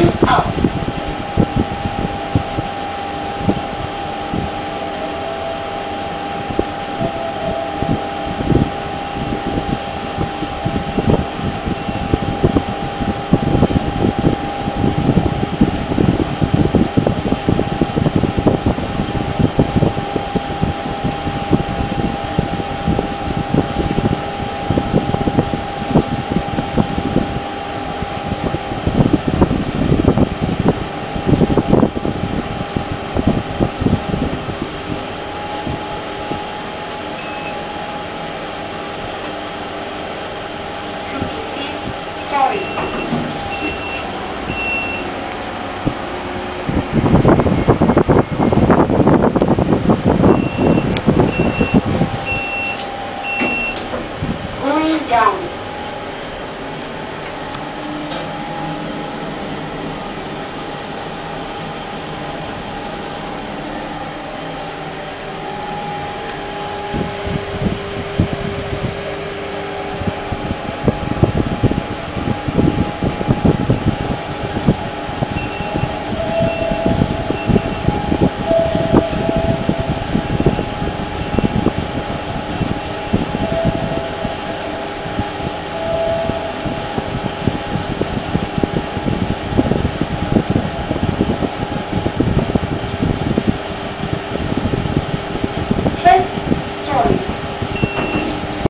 is up.